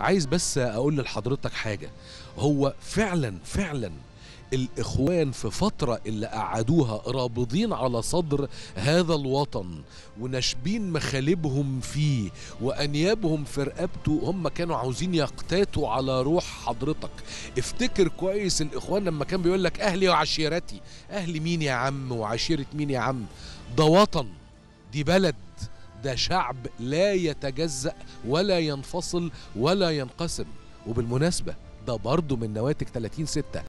عايز بس اقول لحضرتك حاجه، هو فعلا الإخوان في فترة اللي قعدوها رابضين على صدر هذا الوطن وناشبين مخالبهم فيه وأنيابهم في رقبته، هم كانوا عاوزين يقتاتوا على روح حضرتك. افتكر كويس الإخوان لما كان بيقول لك أهلي وعشيرتي، أهلي مين يا عم وعشيرة مين يا عم؟ ده وطن، دي بلد، ده شعب لا يتجزأ ولا ينفصل ولا ينقسم. وبالمناسبة ده برضه من نواتج 30/6.